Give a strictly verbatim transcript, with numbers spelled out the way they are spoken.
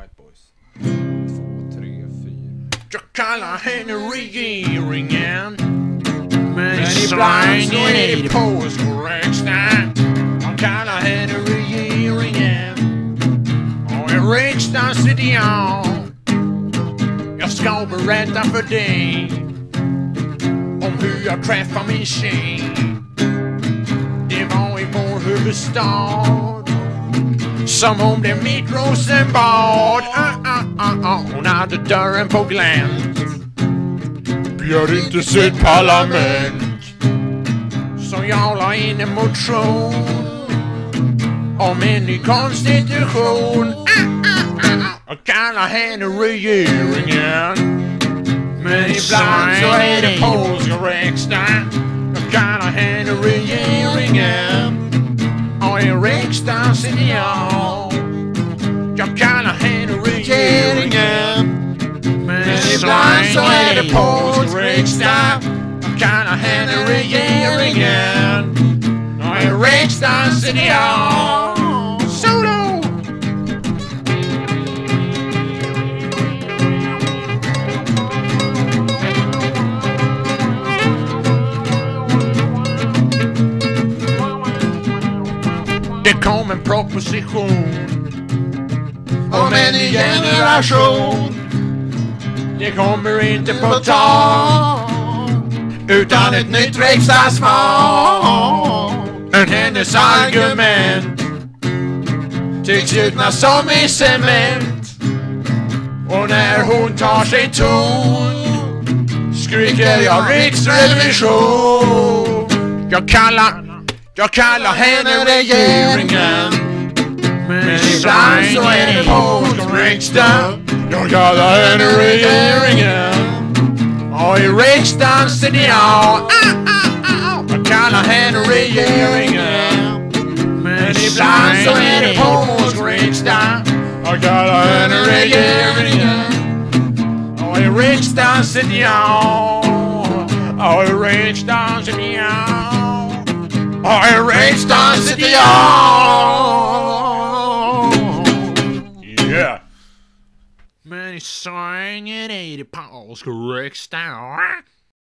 Right Boys. Två, tre, fyra. Jag kallar henne regeringen. Men ibland så är det påskräksta. Jag kallar henne regeringen. Och en riksdagsideal. Jag ska berätta för dig om hur jag träffar min tjej. Det var i vår huvudstad som hon blev mitt Rosenbad. ah, ah, ah, ah. Hon hade dörren på glänt. Bjöd inte sitt parlament. Så jag la in en motion om en ny konstitution. ah, ah, ah. Jag kallar henne regeringen. Men ibland så är det påskräksta. Jag kallar henne regeringen. Och en riksdagsideal. Jag kallar henne regeringen. Men ibland så är det påskriksdag. Jag kallar henne regeringen. Och en riksdagsideal. Solo! Det kom en proposition om en ny generation. Det kommer inte på tal utan ett nytt riksdagsval. Men hennes argument tycks gjutna som i cement. Och när hon tar sig ton skriker jag riksrevision. Jag kallar Jag kallar henne regeringen. Men ibland så är det påskriksdag. Jag kallar henne regeringen. Och i riksdagen sitter jag. Jag kallar henne regeringen. Men ibland så är det påskriksdag. Jag kallar henne regeringen. Och i riksdagen sitter jag. Och i riksdagen sitter jag. I arranged dance at the all. Yeah. Many sang it eighty pounds correct style.